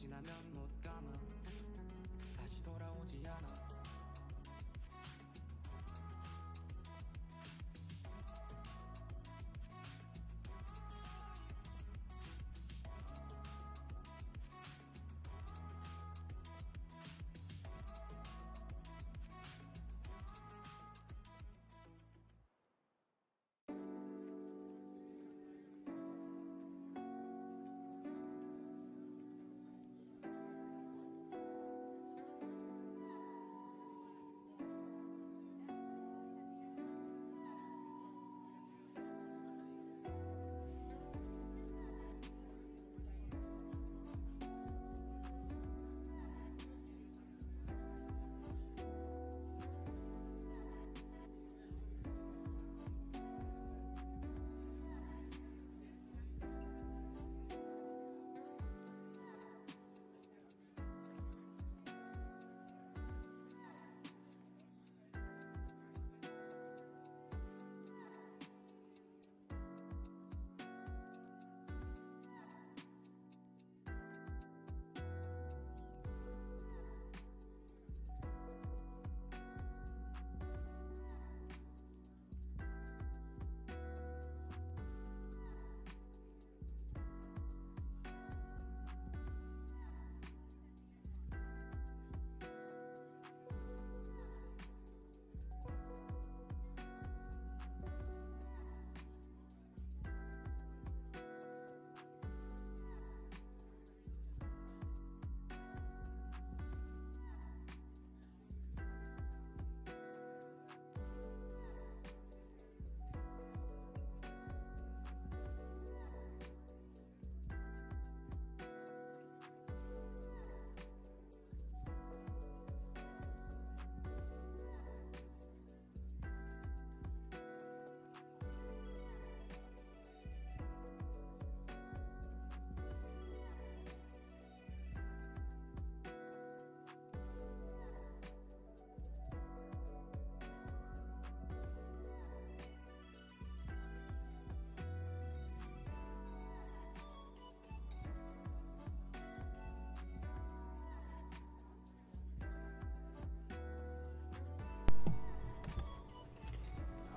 지나면 못 감아 다시 돌아오지 않아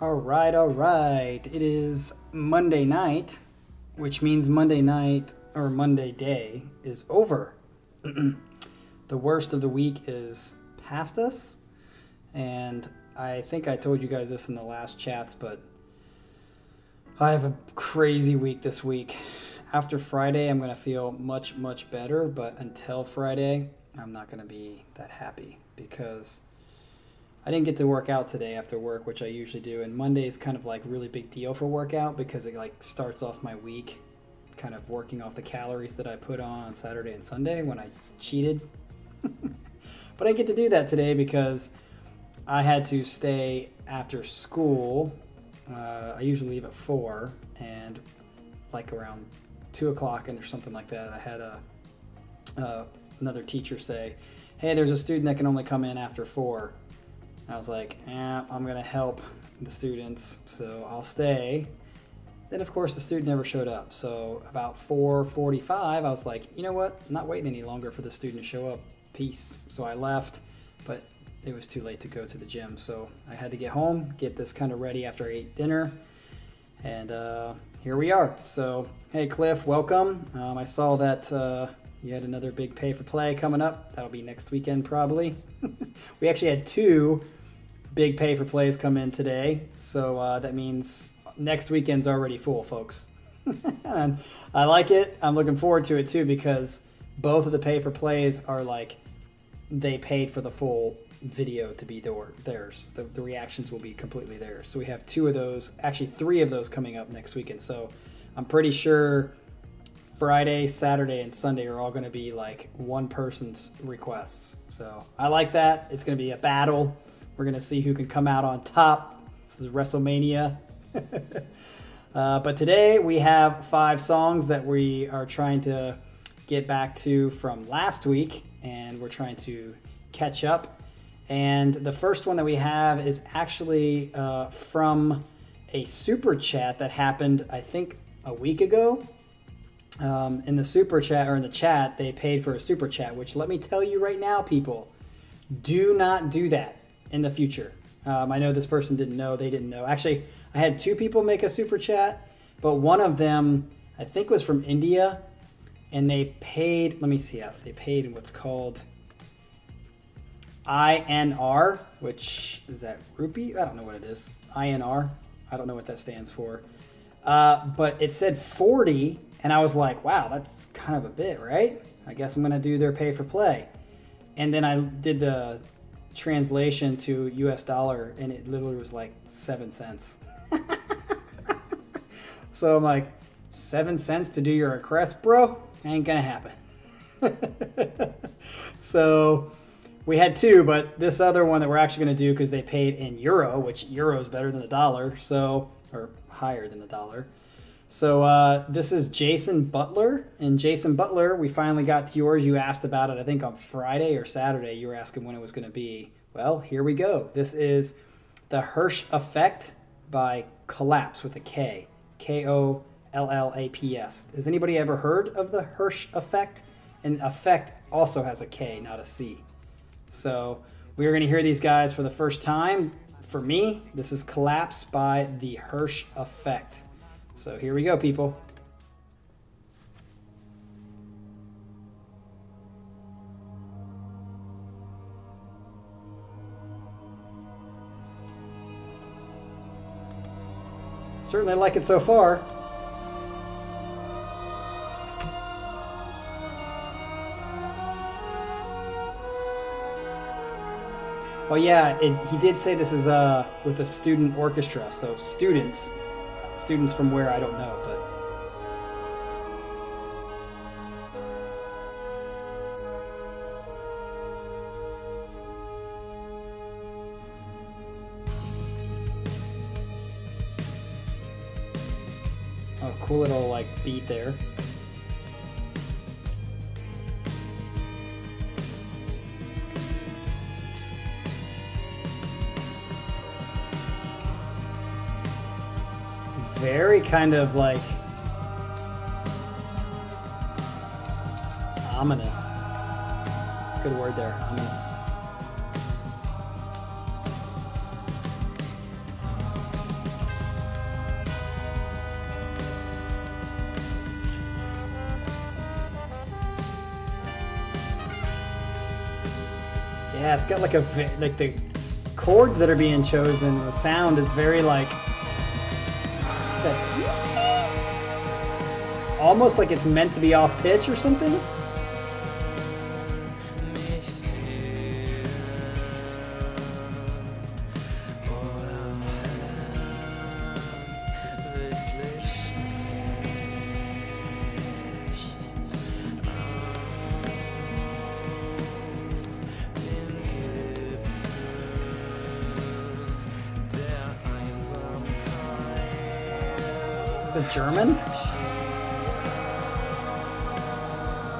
All right. It is Monday night, which means Monday night or Monday day is over. The worst of the week is past us. And I think I told you guys this in the last chats, but I have a crazy week this week. After Friday, I'm going to feel much, much better. But until Friday, I'm not going to be that happy because I didn't get to work out today after work, which I usually do, and Monday is kind of like really big deal for workout because it like starts off my week kind of working off the calories that I put on Saturday and Sunday when I cheated. But I get to do that today because I had to stay after school. I usually leave at 4 and like around 2 o'clock or something like that I had another teacher say, hey, there's a student that can only come in after 4. I was like, I'm going to help the students, so I'll stay. Then, of course, the student never showed up. So about 4:45, I was like, you know what? I'm not waiting any longer for the student to show up. Peace. So I left, but it was too late to go to the gym. So I had to get home, get this kind of ready after I ate dinner, and here we are. So, hey, Cliff, welcome. I saw that you had another big pay for play coming up. That'll be next weekend probably. We actually had 2 big pay for plays come in today. So that means next weekend's already full, folks. And I like it. I'm looking forward to it too because both of the pay for plays are like they paid for the full video to be theirs. The reactions will be completely theirs. So we have 2 of those, actually 3 of those coming up next weekend. So I'm pretty sure Friday, Saturday, and Sunday are all going to be like one person's requests. So I like that. It's going to be a battle. We're going to see who can come out on top. This is WrestleMania. But today we have 5 songs that we are trying to get back to from last week, and we're trying to catch up. And the first one that we have is actually from a super chat that happened, I think, a week ago. in the super chat, or in the chat, they paid for a super chat, which let me tell you right now, people, do not do that in the future. I know this person didn't know. They didn't know. Actually, I had two people make a super chat, but one of them, I think, was from India, and they paid, let me see how they paid in what's called INR, which is that rupee? I don't know what it is. INR. I don't know what that stands for. But it said 40, and I was like, wow, that's kind of a bit, right? I guess I'm going to do their pay for play. And then I did the translation to US dollar, and it literally was like 7 cents. So I'm like, 7 cents to do your request, bro? Ain't gonna happen. So we had two, but this other one that we're actually gonna do, because they paid in euro, which euro is better than the dollar, so, or higher than the dollar. So this is Jason Butler, and Jason Butler, we finally got to yours. You asked about it, I think on Friday or Saturday, you were asking when it was gonna be. Well, here we go. This is the Hirsch Effekt by Collapse with a K, K-O-L-L-A-P-S. Has anybody ever heard of the Hirsch Effekt? And effect also has a K, not a C. So we're gonna hear these guys for the first time. For me, this is Collapse by the Hirsch Effekt. So here we go, people. Certainly like it so far. Oh yeah, he did say this is with a student orchestra, so students from where, I don't know, but oh, cool little like beat there. Very kind of like ominous. Good word there, ominous. Yeah, it's got like a the chords that are being chosen. The sound is very like, almost like it's meant to be off pitch or something. Is it German?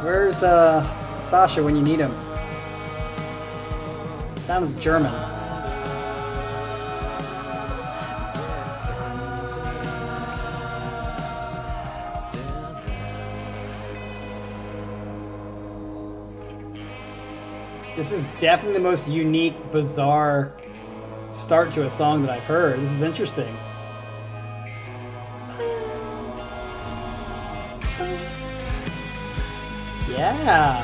Where's Sasha when you need him? Sounds German. This is definitely the most unique, bizarre start to a song that I've heard. This is interesting. Yeah.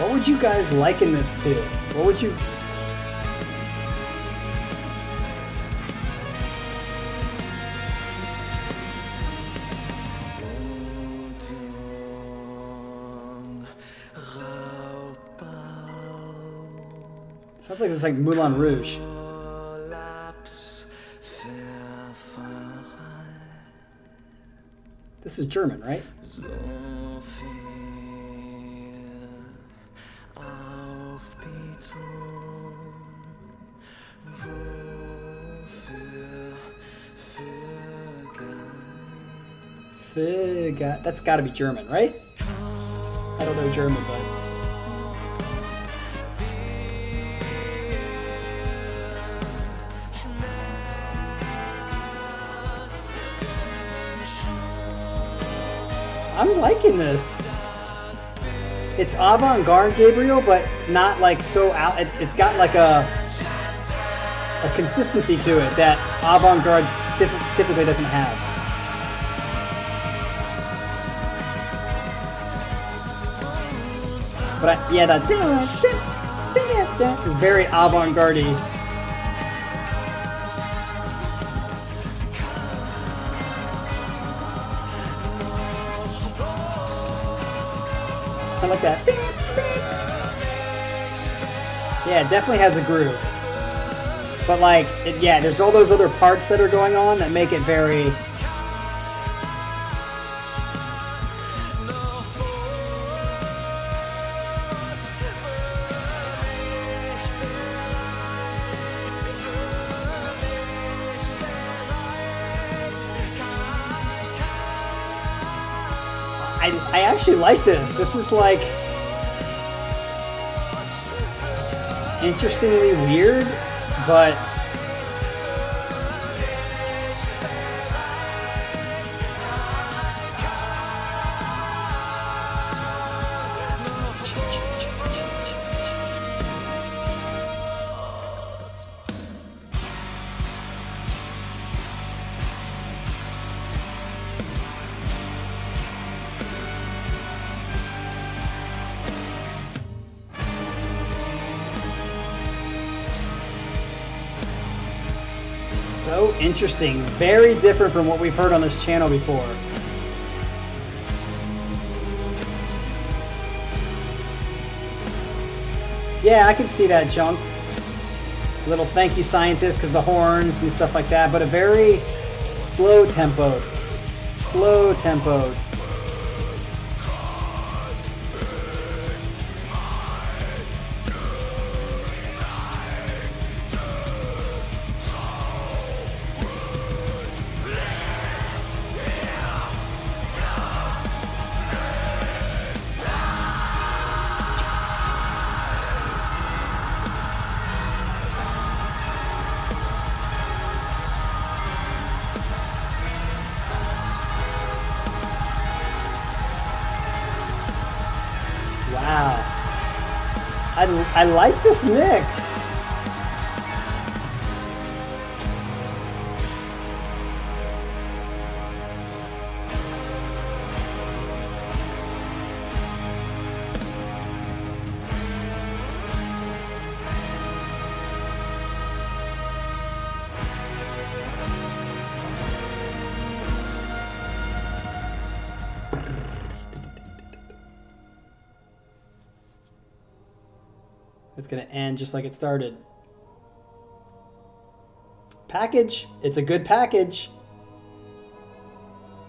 What would you guys liken this to? What would you... Sounds like it's like Moulin Rouge. This is German, right? Figa. That's gotta be German, right? I don't know German, but... I'm liking this. It's avant-garde, Gabriel, but not like so out. It's got like a consistency to it that avant-garde typically doesn't have. But I, yeah, that is very avant-garde-y. I like that. Yeah, it definitely has a groove. But like, it, yeah, there's all those other parts that are going on that make it very... I actually like this. This is like interestingly weird, but so interesting. Very different from what we've heard on this channel before. Yeah, I can see that junk. A little thank you scientist because the horns and stuff like that, but a very slow tempo. Slow tempoed. I like this mix. It's gonna end just like it started. Package, it's a good package.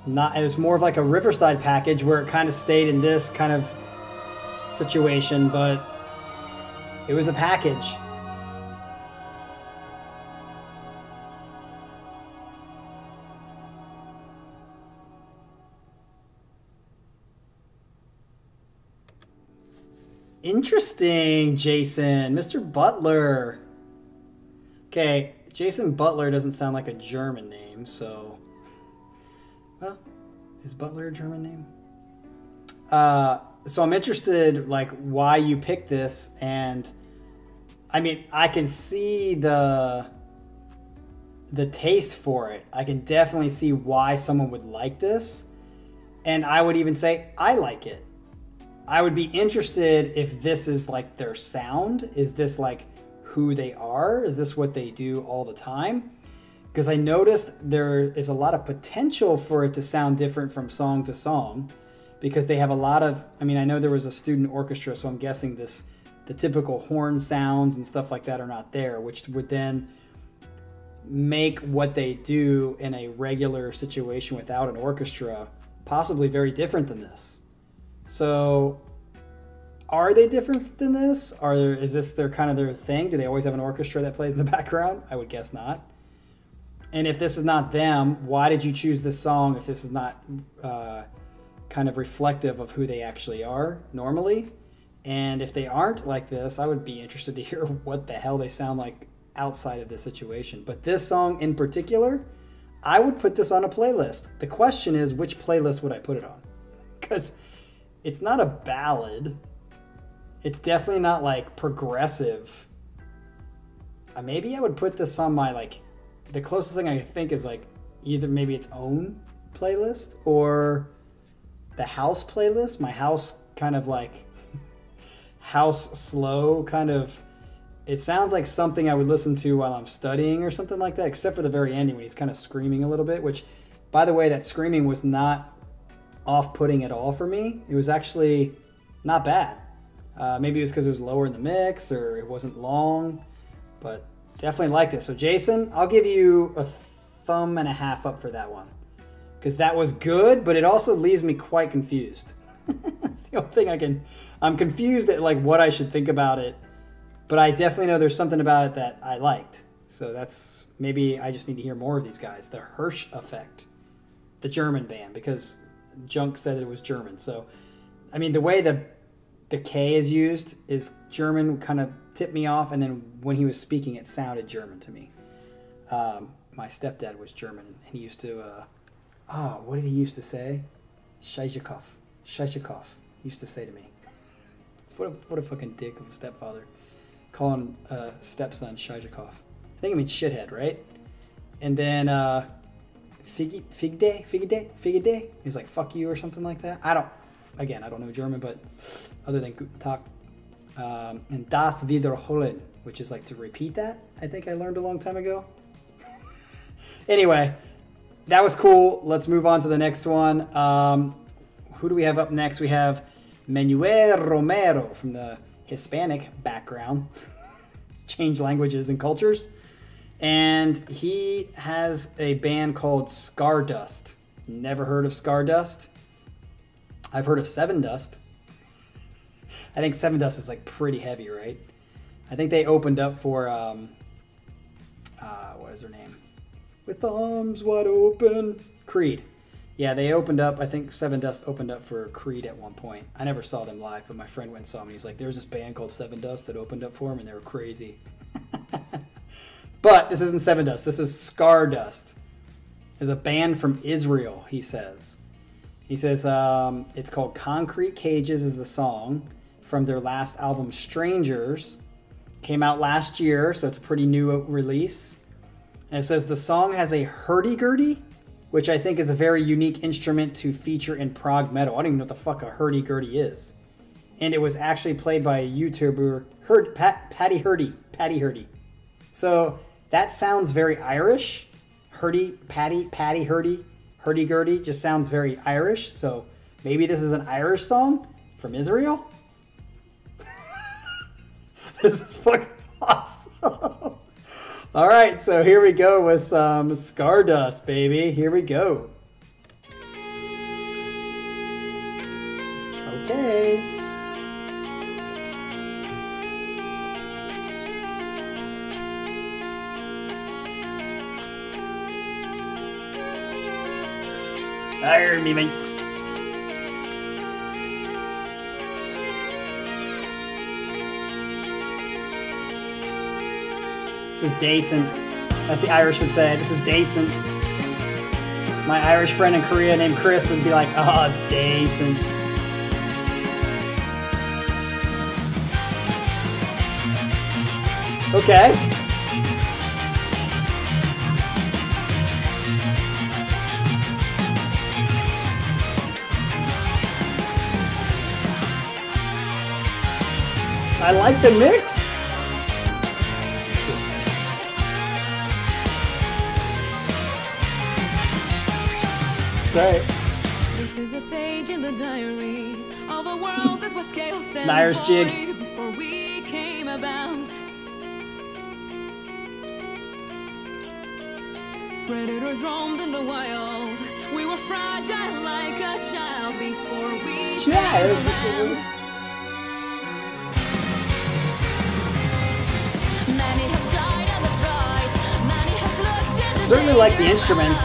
Not, it was more of like a Riverside package where it kind of stayed in this kind of situation, but it was a package. Interesting, Jason. Mr. Butler. Okay, Jason Butler doesn't sound like a German name, so... Well, is Butler a German name? So I'm interested, like, why you picked this, and... I mean, I can see the taste for it. I can definitely see why someone would like this, and I would even say I like it. I would be interested if this is like their sound. Is this like who they are? Is this what they do all the time? Because I noticed there is a lot of potential for it to sound different from song to song because they have a lot of, I mean, I know there was a student orchestra, so I'm guessing this, the typical horn sounds and stuff like that are not there, which would then make what they do in a regular situation without an orchestra possibly very different than this. So, are they different than this? Are there, is this their kind of their thing? Do they always have an orchestra that plays in the background? I would guess not. And if this is not them, why did you choose this song if this is not kind of reflective of who they actually are normally? And if they aren't like this, I would be interested to hear what the hell they sound like outside of this situation. But this song in particular, I would put this on a playlist. The question is, which playlist would I put it on? Because it's not a ballad. It's definitely not like progressive. Maybe I would put this on my, like, the closest thing I could think is like either maybe its own playlist or the house playlist. My house kind of like house slow kind of, it sounds like something I would listen to while I'm studying or something like that, except for the very ending when he's kind of screaming a little bit, which, by the way, that screaming was not off-putting at all for me. It was actually not bad. Maybe it was because it was lower in the mix or it wasn't long, but definitely liked it. So Jason, I'll give you a thumb and a half up for that one because that was good, but it also leaves me quite confused. That's the only thing I'm confused at, like, what I should think about it. But I definitely know there's something about it that I liked. So that's, maybe I just need to hear more of these guys. The Hirsch Effekt, the German band, because Junk said that it was German. So, I mean, the way the K is used is German, kind of tipped me off. And then when he was speaking, it sounded German to me. My stepdad was German, and he used to, what did he used to say? Scheizhikov. Scheizhikov used to say to me. What a fucking dick of a stepfather. Calling stepson Scheizhikov. I think it means shithead, right? And then Figide. He's like, fuck you or something like that. I don't know German, but other than Guten Tag. And Das Wiederholen, which is like to repeat that, I think I learned a long time ago. Anyway, that was cool. Let's move on to the next one. Who do we have up next? We have Manuel Romero from the Hispanic background. Change languages and cultures. And he has a band called Scardust. Never heard of Scardust. I've heard of Seven Dust. I think Seven Dust is like pretty heavy, right? I think they opened up for what is her name? With Arms Wide Open, Creed. Yeah, they opened up, I think Seven Dust opened up for Creed at one point. I never saw them live, but my friend went and saw me. He was like, there's this band called Seven Dust that opened up for him, and they were crazy. But this isn't Seven Dust. This is Scardust. It's a band from Israel, he says. He says it's called Concrete Cages is the song from their last album, Strangers. Came out last year, so it's a pretty new release. And it says the song has a hurdy-gurdy, which I think is a very unique instrument to feature in prog metal. I don't even know what the fuck a hurdy-gurdy is. And it was actually played by a YouTuber, Patty Hurdy. So that sounds very Irish. Hurdy-gurdy just sounds very Irish. So maybe this is an Irish song from Israel? This is fucking awesome. All right, so here we go with some Scardust, baby. Here we go. Okay. Fire me, mate. This is Dacent, as the Irish would say. This is Dacent. My Irish friend in Korea named Chris would be like, oh, it's Dacent. Okay. I like the mix. Right. This is a page in the diary of a world that was chaos and Irish jig before we came about. Predators roamed in the wild. We were fragile like a child before we settled. Many have died on the rise. Many have looked at the certainly like the instruments,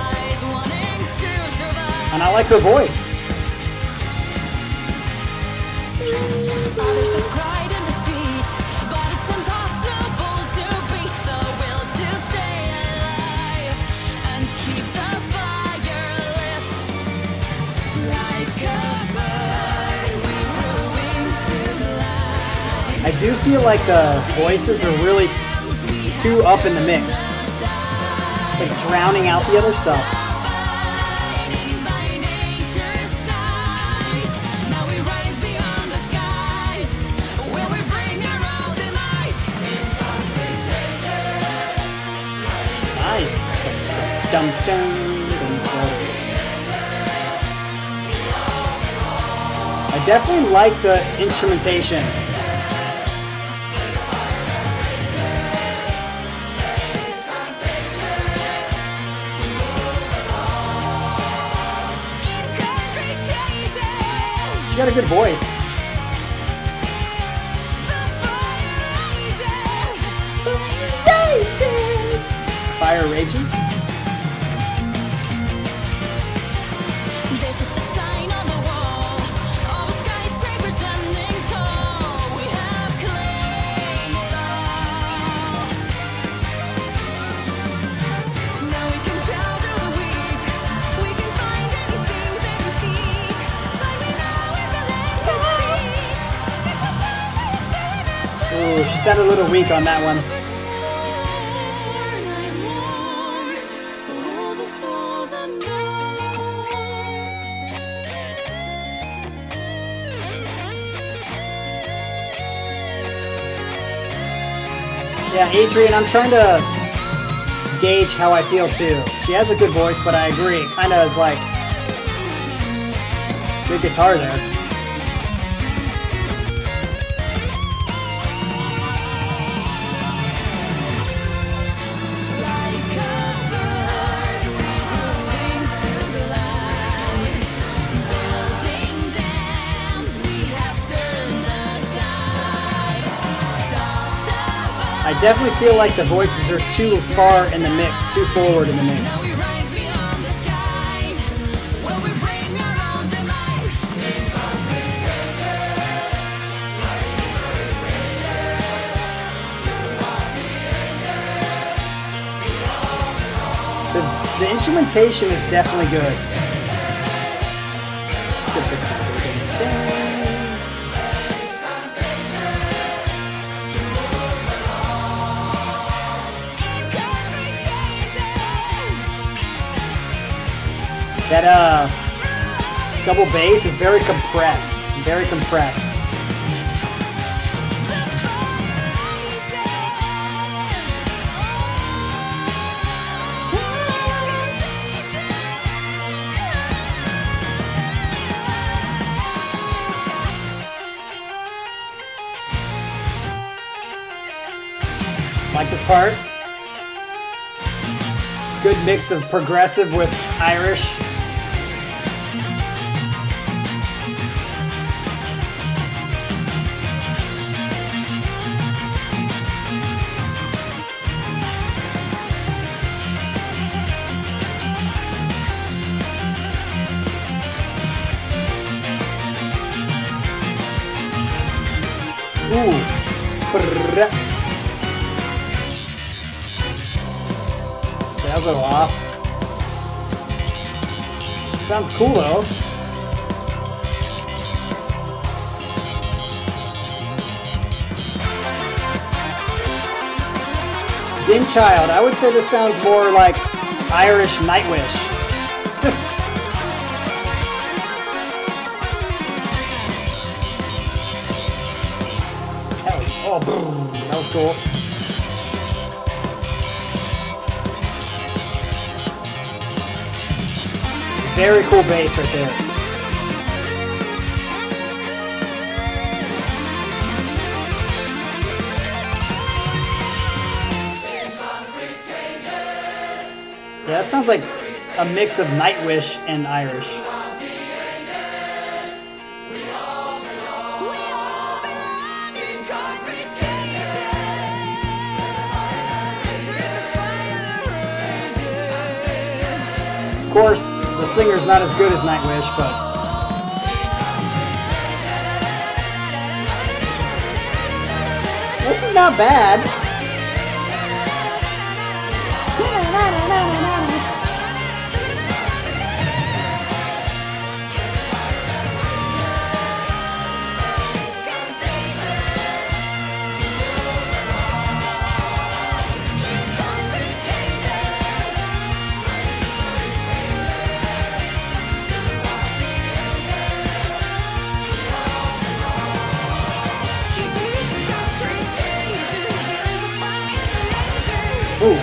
and I like her voice. I do feel like the voices are really too up in the mix. It's like drowning out the other stuff. Nice. Dum dum dum dum. I definitely like the instrumentation. She got a good voice. Fire rages. This is a sign on the wall. All skyscrapers standing tall. We have claimed it all. Now we can shout all the week. We can find anything that we seek. But we know if the land can speak. Ooh, she sounded a little weak on that one. Yeah, Adrian, I'm trying to gauge how I feel too. She has a good voice, but I agree. It kind of is like good guitar there. I definitely feel like the voices are too far in the mix, too forward in the mix. The instrumentation is definitely good. That double bass is very compressed, very compressed. Like this part? Good mix of progressive with Irish. That was a little off. Sounds cool though. Din Child, I would say this sounds more like Irish Nightwish. Oh, boom. That was cool. Very cool bass right there. Yeah, that sounds like a mix of Nightwish and Irish. course, the singer's not as good as Nightwish, but... this is not bad. Ooh,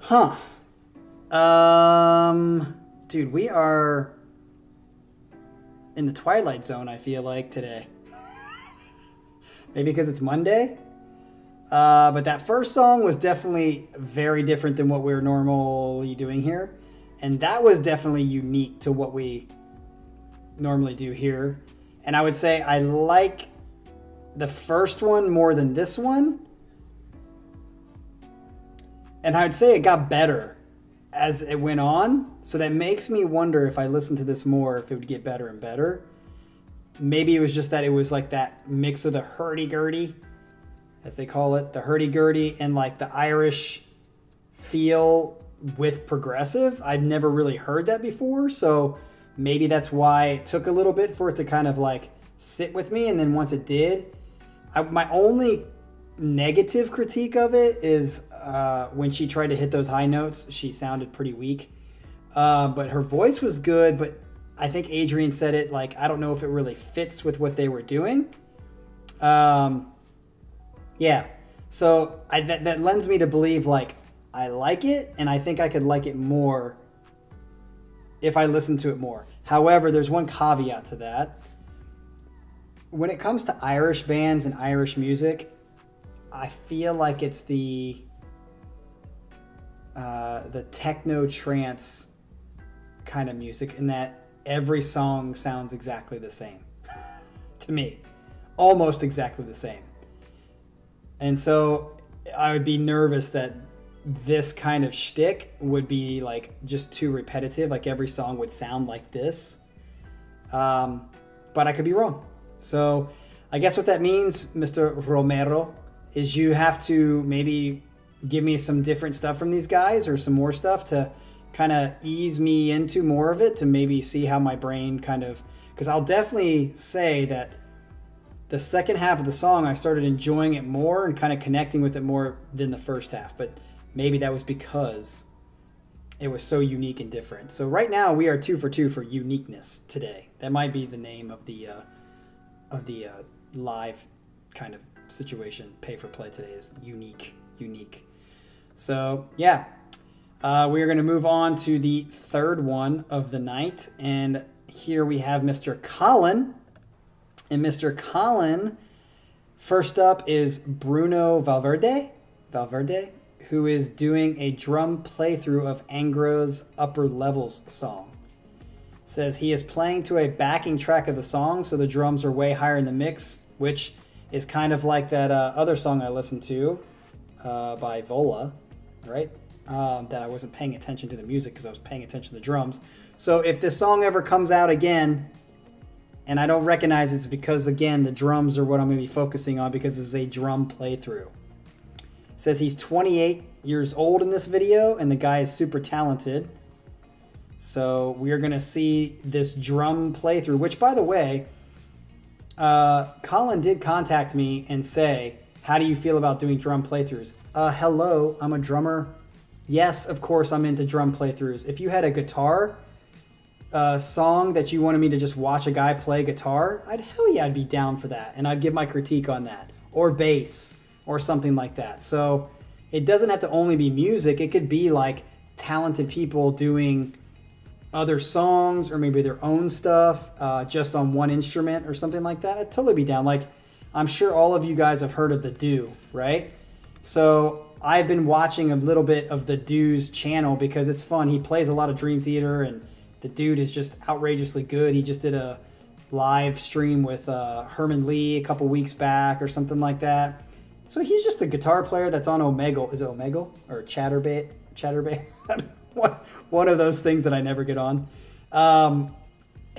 huh. Dude, we are in the Twilight Zone, I feel like, today. Maybe because it's Monday? But that first song was definitely very different than what we're normally doing here. And that was definitely unique to what we normally do here. And I would say I like the first one more than this one. And I would say it got better as it went on. So that makes me wonder if I listened to this more, if it would get better and better. Maybe it was just that it was like that mix of the hurdy-gurdy, as they call it, the hurdy-gurdy and like the Irish feel with progressive. I've never really heard that before, so maybe that's why it took a little bit for it to kind of like sit with me. And then once it did, my only negative critique of it is when she tried to hit those high notes, she sounded pretty weak, but her voice was good. But I think Adrian said it, like, I don't know if it really fits with what they were doing. Yeah, so that lends me to believe, like, I like it, and I think I could like it more if I listen to it more. However, there's one caveat to that. When it comes to Irish bands and Irish music, I feel like it's the techno trance kind of music, in that every song sounds exactly the same to me, almost exactly the same. And so I would be nervous that this kind of shtick would be like just too repetitive, like every song would sound like this. But I could be wrong. So I guess what that means, Mr. Romero, is you have to maybe give me some different stuff from these guys, or some more stuff to kind of ease me into more of it, to maybe see how my brain kind of, because I'll definitely say that the second half of the song, I started enjoying it more and kind of connecting with it more than the first half. But maybe that was because it was so unique and different. So right now we are 2 for 2 for uniqueness today. That might be the name of the live kind of situation. Pay for play today is unique. So yeah, we are going to move on to the third one of the night, and here we have Mr. Colin. And Mr. Colin, first up is Bruno Valverde, who is doing a drum playthrough of Angra's Upper Levels song. Says he is playing to a backing track of the song, so the drums are way higher in the mix, which is kind of like that other song I listened to by Vola, right? That I wasn't paying attention to the music because I was paying attention to the drums. So if this song ever comes out again and I don't recognize, it's because, again, the drums are what I'm going to be focusing on, because this is a drum playthrough. Says he's 28 years old in this video, and the guy is super talented. So we are going to see this drum playthrough, which, by the way, Colin did contact me and say, how do you feel about doing drum playthroughs? Hello, I'm a drummer. Yes, of course, I'm into drum playthroughs. If you had a guitar song that you wanted me to just watch a guy play guitar, I'd be down for that. And I'd give my critique on that, or bass, or something like that. So it doesn't have to only be music. It could be like talented people doing other songs, or maybe their own stuff, just on one instrument or something like that. I'd totally be down. Like, I'm sure all of you guys have heard of The Do, right? So I've been watching a little bit of The Do's channel because it's fun. He plays a lot of Dream Theater, and the dude is just outrageously good. He just did a live stream with Herman Lee a couple weeks back or something like that. So he's just a guitar player that's on Omegle. Is it Omegle or Chatterbait? Chatterbait? One of those things that I never get on.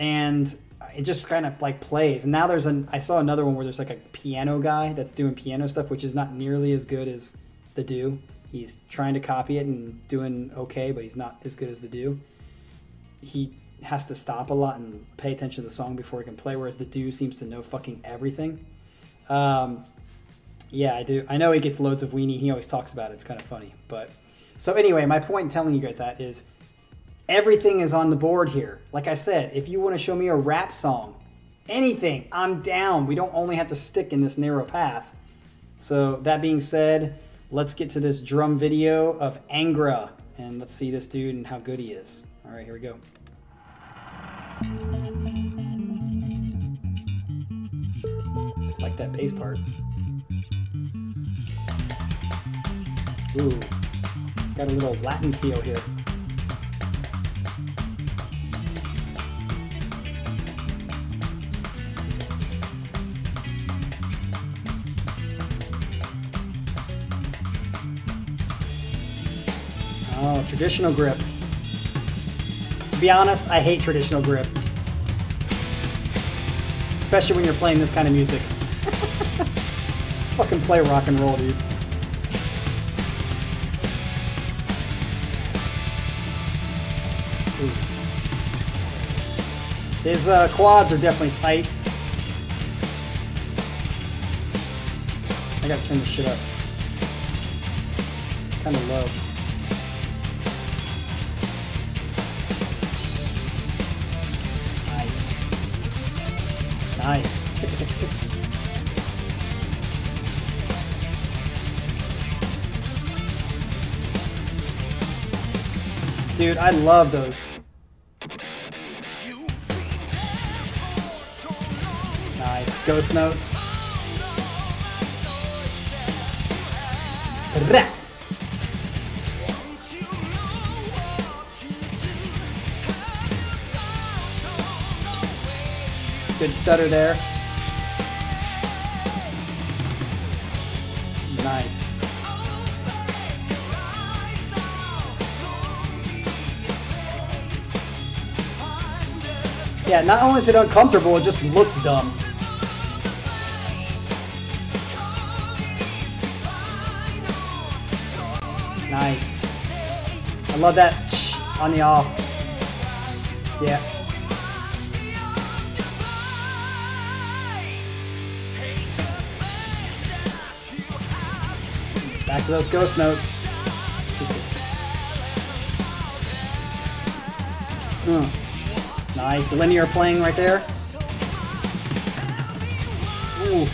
And it just kind of like plays. And now there's an, I saw another one where there's like a piano guy that's doing piano stuff, which is not nearly as good as the Do. He's trying to copy it and doing okay, but he's not as good as the Do. He has to stop a lot and pay attention to the song before he can play, whereas the Do seems to know fucking everything. Yeah, I do. I know he gets loads of weenie. He always talks about it. It's kind of funny. But so anyway, my point in telling you guys that is everything is on the board here. Like I said, if you want to show me a rap song, anything, I'm down. We don't only have to stick in this narrow path. So that being said, let's get to this drum video of Angra and let's see this dude and how good he is. All right, here we go. I like that bass part. Ooh, got a little Latin feel here. Oh, traditional grip. To be honest, I hate traditional grip. Especially when you're playing this kind of music. Just fucking play rock and roll, dude. Ooh. His quads are definitely tight. I gotta turn this shit up. Kinda low. Nice. Dude, I love those. Nice. Ghost notes. Good stutter there. Nice. Yeah, not only is it uncomfortable, it just looks dumb. Nice. I love that on the off. Yeah. Back to those ghost notes. Nice linear playing right there. Ooh.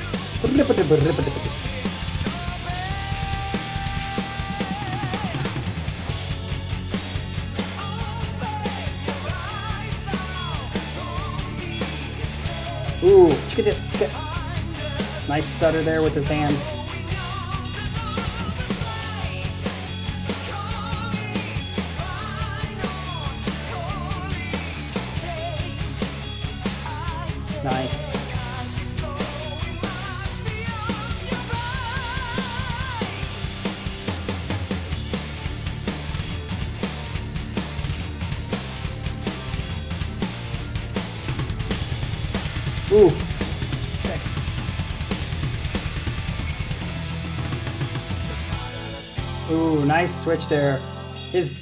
Ooh. Nice stutter there with his hands. Nice. Ooh. Okay. Ooh, nice switch there. His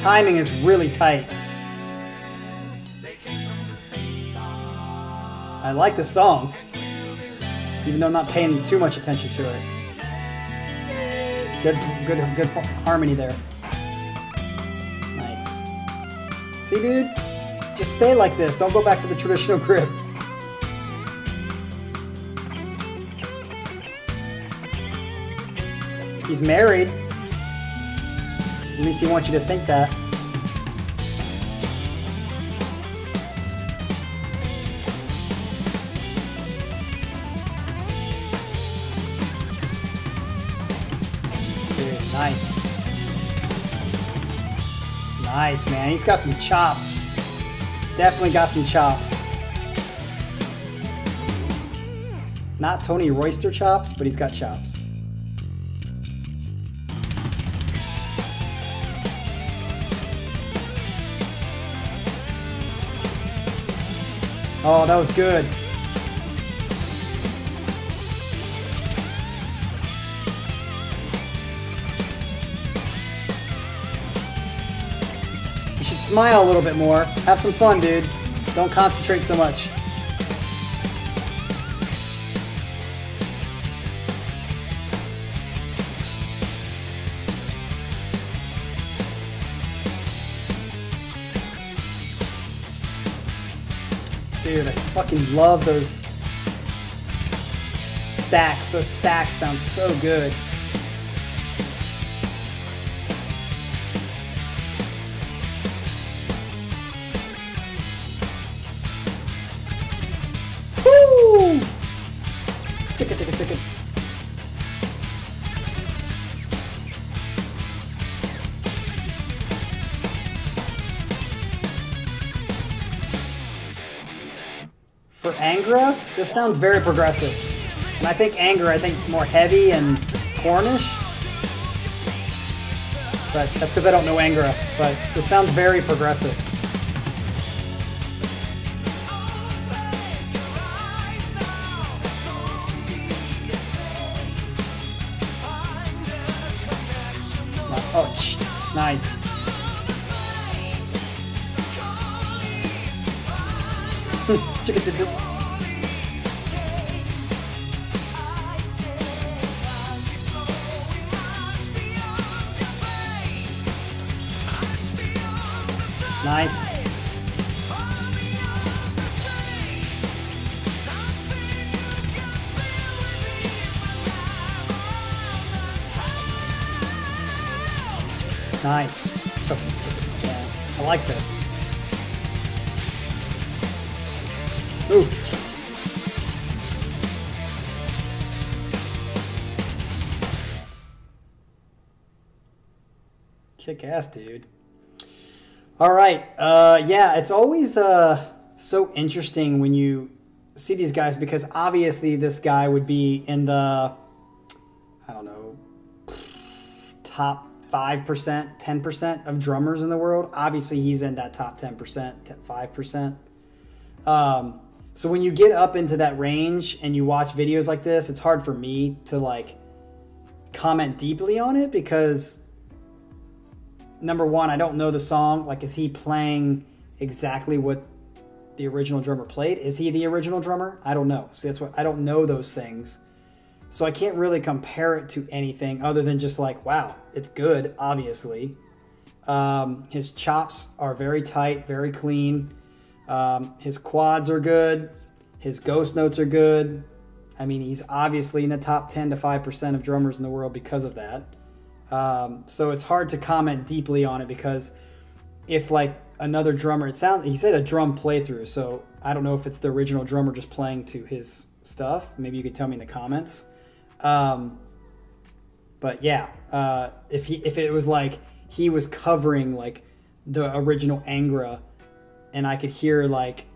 timing is really tight. I like the song, even though I'm not paying too much attention to it. Good harmony there. Nice. See, dude? Just stay like this. Don't go back to the traditional grip. He's married. At least he wants you to think that. Nice. Nice, man. He's got some chops. Definitely got some chops. Not Tony Royster chops, but he's got chops. Oh, that was good. You should smile a little bit more. Have some fun, dude. Don't concentrate so much. Dude, I fucking love those stacks. Those stacks sound so good. Woo! Ticket, ticket, ticket. For Angra, this sounds very progressive. And I think Angra, I think more heavy and Cornish. But that's because I don't know Angra, but this sounds very progressive. Oh, nice. Check it to do. Nice. Nice. Yeah, I like this. Ooh. Kick ass, dude. All right. Yeah, it's always so interesting when you see these guys, because obviously this guy would be in the, I don't know, top 5%, 10% of drummers in the world. Obviously he's in that top 10%, 5%. So when you get up into that range and you watch videos like this, it's hard for me to like comment deeply on it, because number one, I don't know the song. Like, is he playing exactly what the original drummer played? Is he the original drummer? I don't know. See, that's what, I don't know those things. So I can't really compare it to anything other than just like, wow, it's good, obviously. His chops are very tight, very clean. His quads are good. His ghost notes are good. I mean, he's obviously in the top 10 to 5% of drummers in the world because of that. So it's hard to comment deeply on it, because if like another drummer, it sounds, he said a drum playthrough. So I don't know if it's the original drummer just playing to his stuff. Maybe you could tell me in the comments. But yeah, if it was like, he was covering like the original Angra, and I could hear like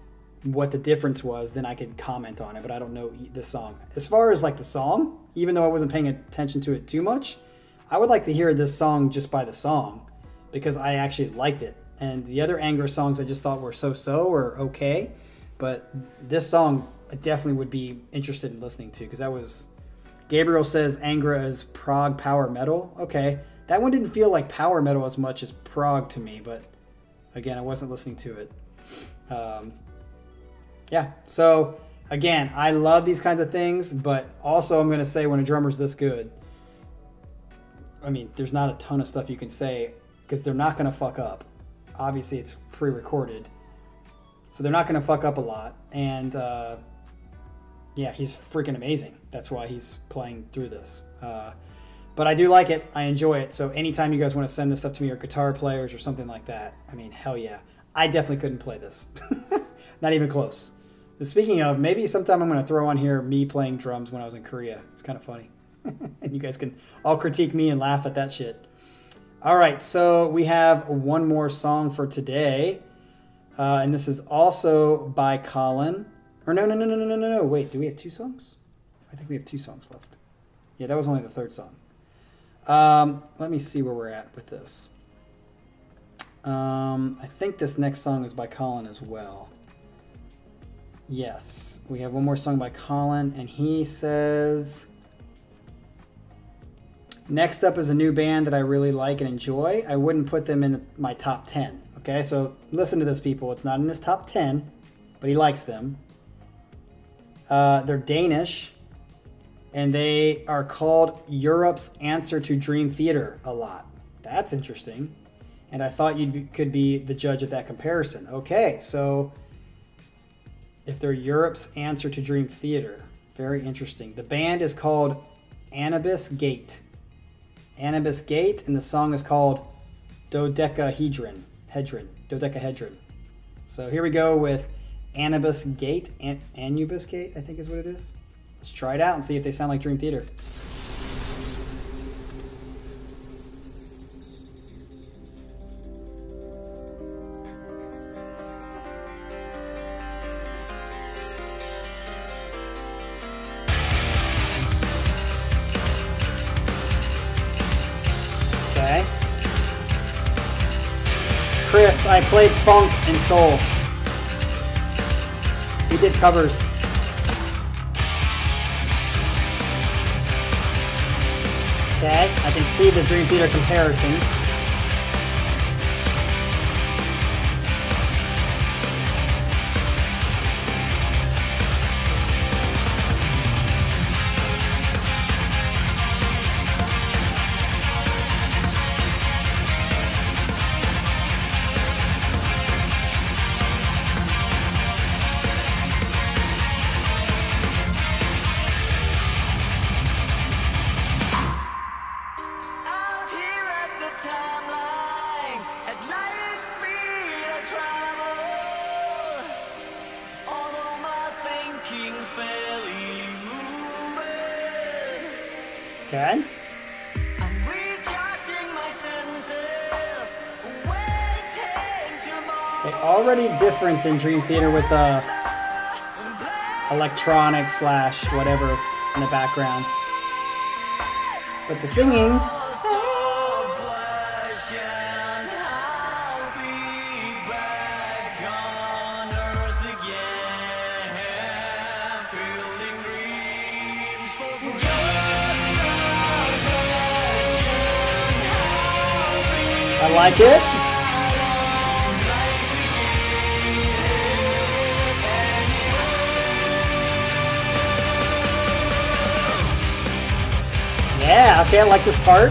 what the difference was, then I could comment on it, but I don't know the song. As far as like the song, even though I wasn't paying attention to it too much, I would like to hear this song just by the song, because I actually liked it. And the other Angra songs I just thought were so-so or okay, but this song I definitely would be interested in listening to, because that was... Gabriel says Angra is prog power metal. Okay, that one didn't feel like power metal as much as prog to me, but again, I wasn't listening to it. Yeah, so again, I love these kinds of things, but also I'm going to say, when a drummer's this good, I mean, there's not a ton of stuff you can say, because they're not going to fuck up. Obviously it's pre-recorded, so they're not going to fuck up a lot. And yeah, he's freaking amazing. That's why he's playing through this. But I do like it. I enjoy it. So anytime you guys want to send this stuff to me, or guitar players or something like that, I mean, hell yeah. I definitely couldn't play this. Not even close. Speaking of, maybe sometime I'm going to throw on here me playing drums when I was in Korea. It's kind of funny. And you guys can all critique me and laugh at that shit. All right, so we have one more song for today. And this is also by Colin. Or no, wait, do we have two songs? I think we have two songs left. Yeah, that was only the third song. Let me see where we're at with this. I think this next song is by Colin as well. Yes, we have one more song by Colin, and he says, next up is a new band that I really like and enjoy. I wouldn't put them in my top 10. Okay, so listen to this, people. It's not in his top 10, but he likes them. They're Danish, and they are called Europe's answer to Dream Theater a lot. That's interesting. And I thought you could be the judge of that comparison. Okay, so if they're Europe's answer to Dream Theater, very interesting. The band is called Anubis Gate. Anubis Gate, and the song is called Dodecahedron. Dodecahedron. So here we go with Anubis Gate. Anubis Gate, I think is what it is. Let's try it out and see if they sound like Dream Theater. I played funk and soul. We did covers. Okay, I can see the Dream Theater comparison. Different than Dream Theater with the electronic slash whatever in the background, but the singing, I like it. Yeah, okay, I like this part.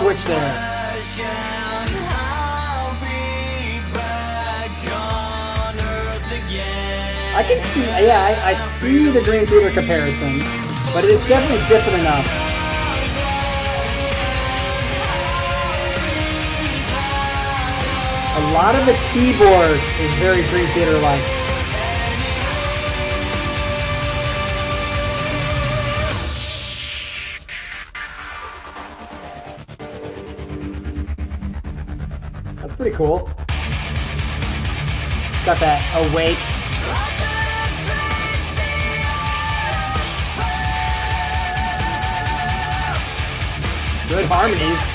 Switch there. I can see, yeah, I see the Dream Theater comparison, but it is definitely different enough. A lot of the keyboard is very Dream Theater-like. Pretty cool. It's got that awake. Good harmonies.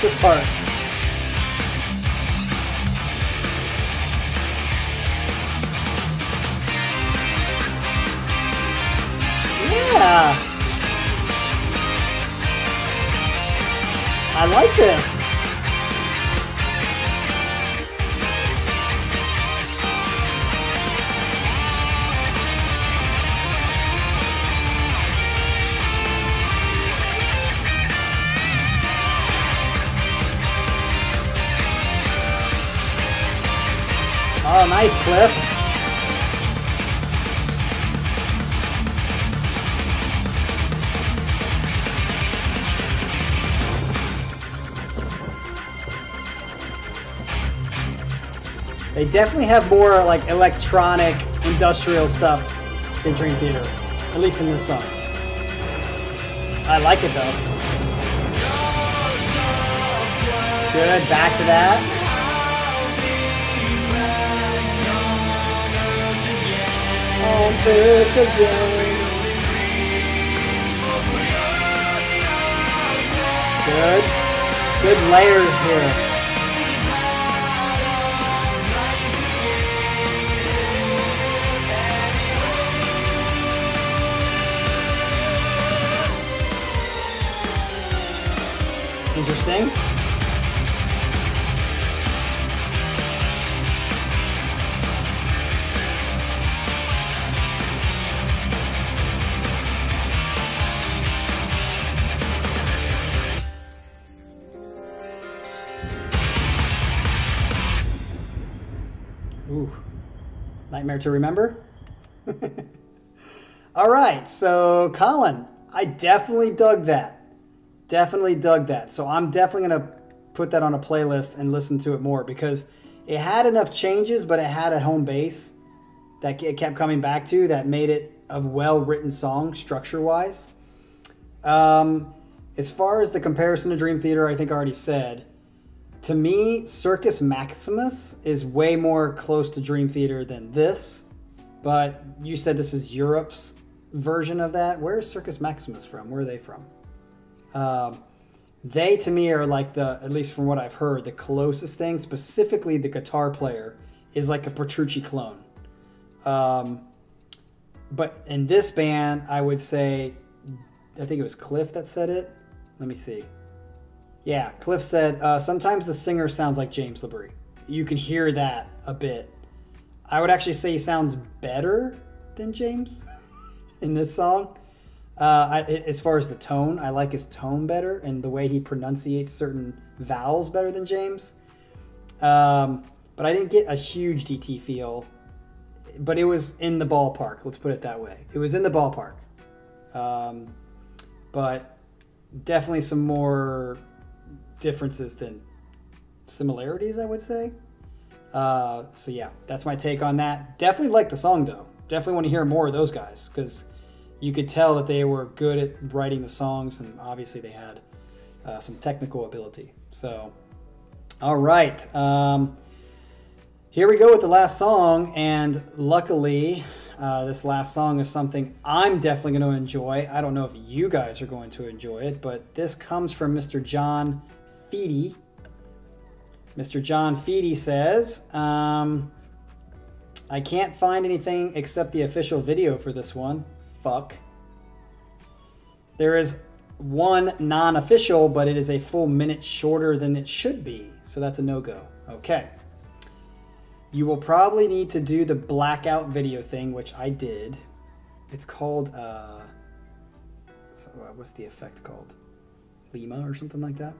This part. Yeah! I like this. Oh, nice, Cliff. They definitely have more like electronic industrial stuff than Dream Theater, at least in this song. I like it though. Good, back to that. On earth again. Good. Good layers here. Interesting. Nightmare to remember. All right, so Colin, I definitely dug that. Definitely dug that. So I'm definitely going to put that on a playlist and listen to it more because it had enough changes, but it had a home base that it kept coming back to that made it a well-written song structure-wise. As far as the comparison to Dream Theater, I think I already said. To me, Circus Maximus is way more close to Dream Theater than this, but you said this is Europe's version of that. Where is Circus Maximus from? Where are they from? They, to me, are like the, at least from what I've heard, the closest thing. Specifically, the guitar player is like a Petrucci clone. But in this band, I would say, I think it was Cliff that said it. Let me see. Yeah, Cliff said, sometimes the singer sounds like James Labrie. You can hear that a bit. I would actually say he sounds better than James in this song. As far as the tone, I like his tone better and the way he pronunciates certain vowels better than James. But I didn't get a huge DT feel, but it was in the ballpark. Let's put it that way. It was in the ballpark. But definitely some more differences than similarities, I would say. So yeah, that's my take on that. Definitely like the song though. Definitely want to hear more of those guys because you could tell that they were good at writing the songs and obviously they had some technical ability. So, all right. Here we go with the last song. And luckily, this last song is something I'm definitely going to enjoy. I don't know if you guys are going to enjoy it, but this comes from Mr. John Feedy. Mr. John Feedy says, I can't find anything except the official video for this one. Fuck. There is one non-official, but it is a full minute shorter than it should be. So that's a no-go. Okay. You will probably need to do the blackout video thing, which I did. It's called, what's the effect called? Lima or something like that.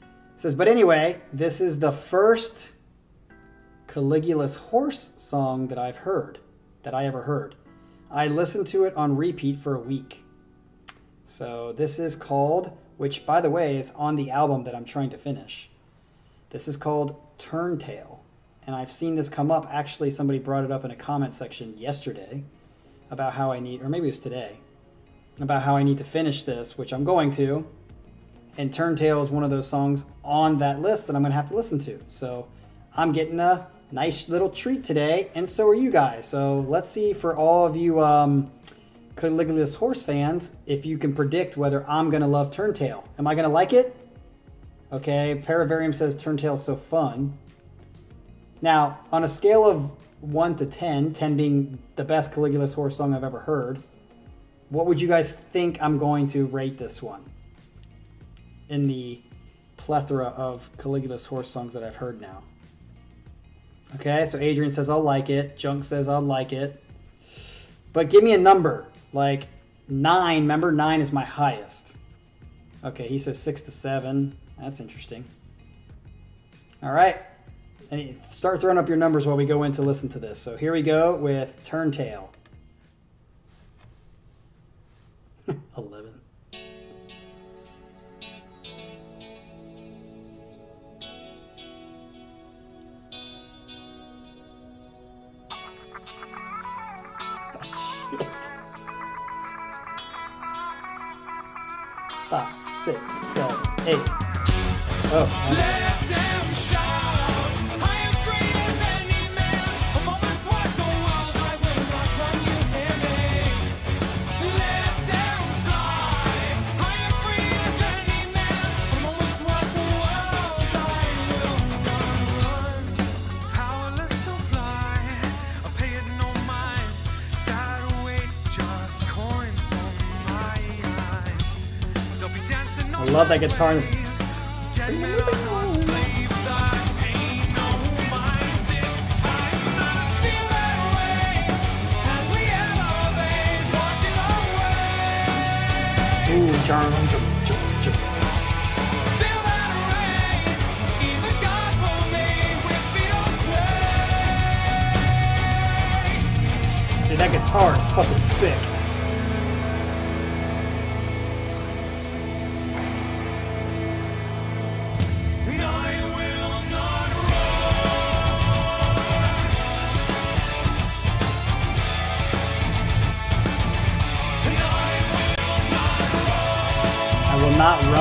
It says, but anyway, this is the first Caligula's Horse song that I've heard, that I ever heard. I listened to it on repeat for a week. So this is called, which by the way is on the album that I'm trying to finish. This is called Turntail. And I've seen this come up. Actually, somebody brought it up in a comment section yesterday about how I need, or maybe it was today, about how I need to finish this, which I'm going to. And Turntail is one of those songs on that list that I'm going to have to listen to. So I'm getting a nice little treat today, and so are you guys. So let's see for all of you Caligula's Horse fans if you can predict whether I'm going to love Turntail. Am I going to like it? Okay, Paravarium says Turntail's so fun. Now, on a scale of 1 to 10, 10 being the best Caligula's Horse song I've ever heard, What would you guys think I'm going to rate this one in the plethora of Caligula's Horse songs that I've heard now? Okay, so Adrian says I'll like it. Junk says I'll like it. But give me a number. Like 9. Remember, 9 is my highest. Okay, he says 6 to 7. That's interesting. All right. And start throwing up your numbers while we go in to listen to this. So here we go with Turntail. 11. Oh, shit. 5, 6, 7, 8. Oh. Let them shout. I love that guitar. Ooh, dude, that guitar is fucking sick. Not run.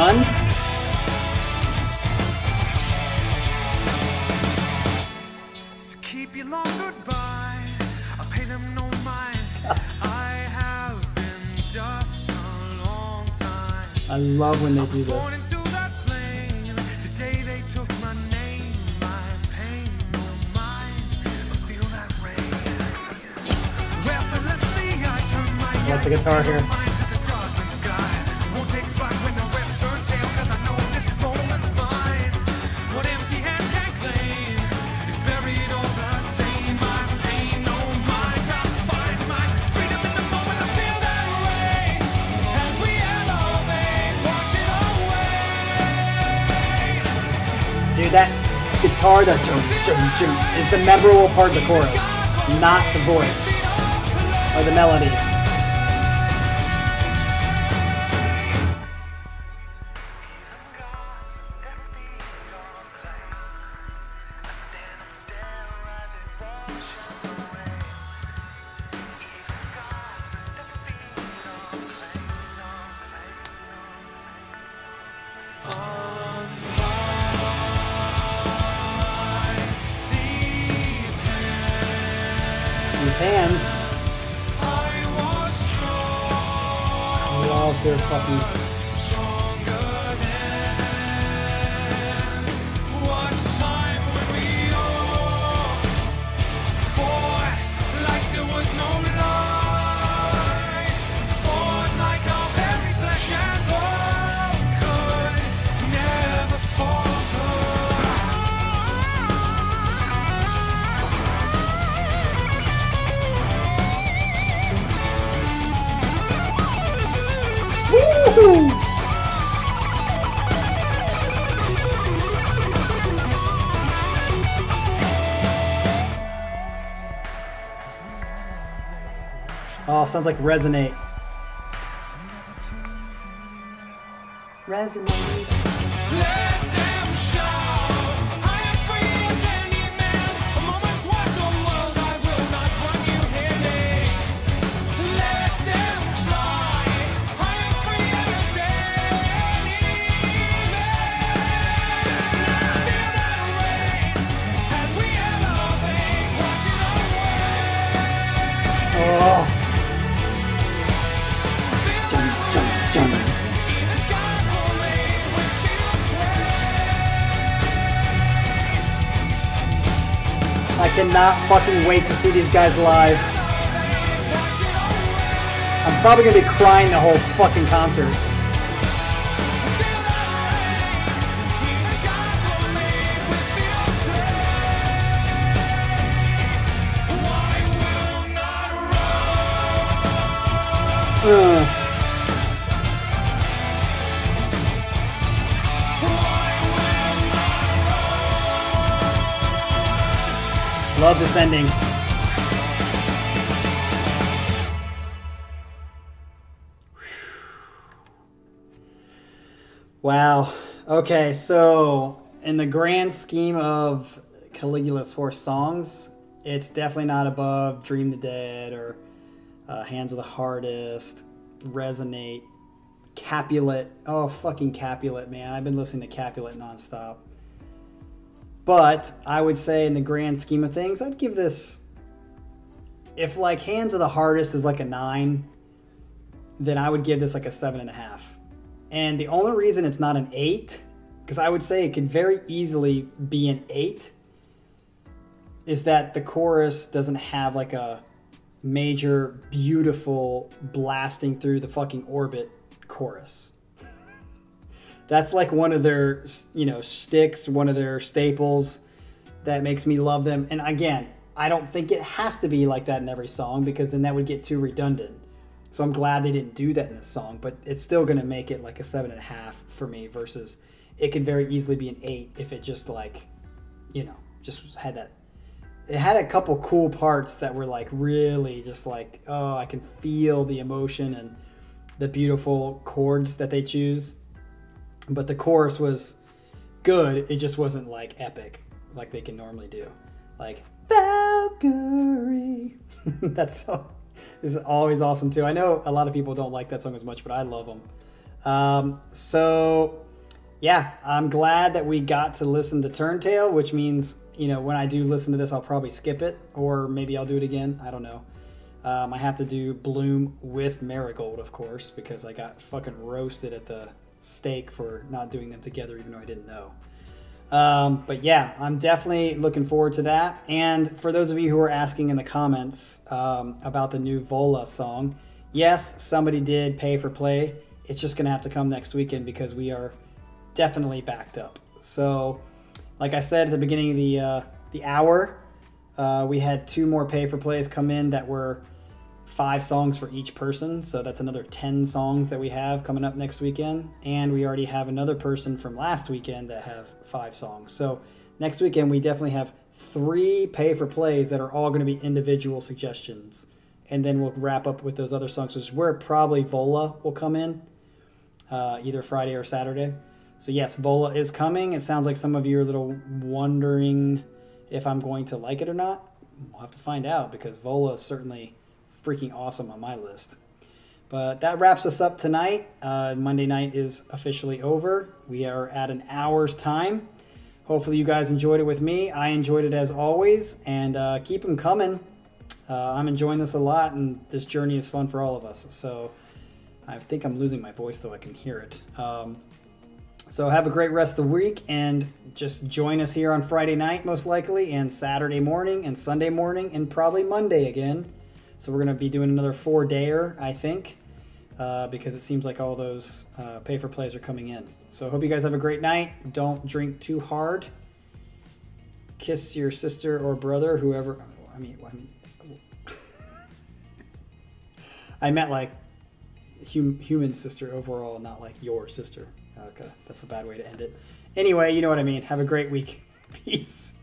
So keep your long goodbye. I pay them no mind. I have been dust a long time. I love when they do this. The day they took my name, my pain, no mind. I feel that rain. Relentlessly I turn my eyes. Got the guitar here. Guitar, that jump, jump, jump is the memorable part of the chorus, not the voice or the melody. Sounds like Resonate. Resonate. Let them shout. I am free as any man. A moment's worth of world. I will not run you heavy. Let them fly. I am free as any man. Feel that rain as we elevate, washing away. Oh. I cannot fucking wait to see these guys live. I'm probably gonna be crying the whole fucking concert. Love this ending. Wow. Okay, so in the grand scheme of Caligula's Horse songs, it's definitely not above Dream the Dead or Hands of the Hardest, Resonate, Capulet. Oh, fucking Capulet, man. I've been listening to Capulet nonstop. But I would say in the grand scheme of things, I'd give this, if like Hands of the Hardest is like a 9, then I would give this like a 7.5. And the only reason it's not an 8, because I would say it could very easily be an 8, is that the chorus doesn't have like a major, beautiful, blasting through the fucking orbit chorus. That's like one of their, you know, sticks, one of their staples that makes me love them. And again, I don't think it has to be like that in every song, because then that would get too redundant. So I'm glad they didn't do that in this song, but it's still going to make it like a 7.5 for me, versus it could very easily be an 8 if it just like, you know, just had that. It had a couple cool parts that were like really just like, oh, I can feel the emotion and the beautiful chords that they choose. But the chorus was good. It just wasn't like epic, like they can normally do. Like Valkyrie, that song is always awesome too. I know a lot of people don't like that song as much, but I love them. So yeah, I'm glad that we got to listen to Turntail, which means, you know, when I do listen to this, I'll probably skip it, or maybe I'll do it again. I don't know. I have to do Bloom with Marigold, of course, because I got fucking roasted at the stake for not doing them together, even though I didn't know. But yeah, I'm definitely looking forward to that. And for those of you who are asking in the comments about the new Vola song, yes, somebody did pay for play. It's just gonna have to come next weekend because we are definitely backed up. So like I said at the beginning of the hour, we had 2 more pay for plays come in that were 5 songs for each person, so that's another 10 songs that we have coming up next weekend. And we already have another person from last weekend that have 5 songs. So next weekend we definitely have 3 pay for plays that are all going to be individual suggestions, and then we'll wrap up with those other songs, which is where probably Vola will come in, either Friday or Saturday. So yes, Vola is coming. It sounds like some of you are a little wondering if I'm going to like it or not. We'll have to find out, because Vola is certainly freaking awesome on my list. But that wraps us up tonight. Monday night is officially over. We are at an hour's time. Hopefully you guys enjoyed it with me. I enjoyed it as always, and keep them coming. I'm enjoying this a lot, and this journey is fun for all of us. So I think I'm losing my voice, though I can hear it. So have a great rest of the week, and just join us here on Friday night most likely, and Saturday morning, and Sunday morning, and probably Monday again. So we're going to be doing another 4-dayer, I think, because it seems like all those pay-for-plays are coming in. So I hope you guys have a great night. Don't drink too hard. Kiss your sister or brother, whoever. I mean I meant like human sister overall, not like your sister. Okay, that's a bad way to end it. Anyway, you know what I mean. Have a great week. Peace.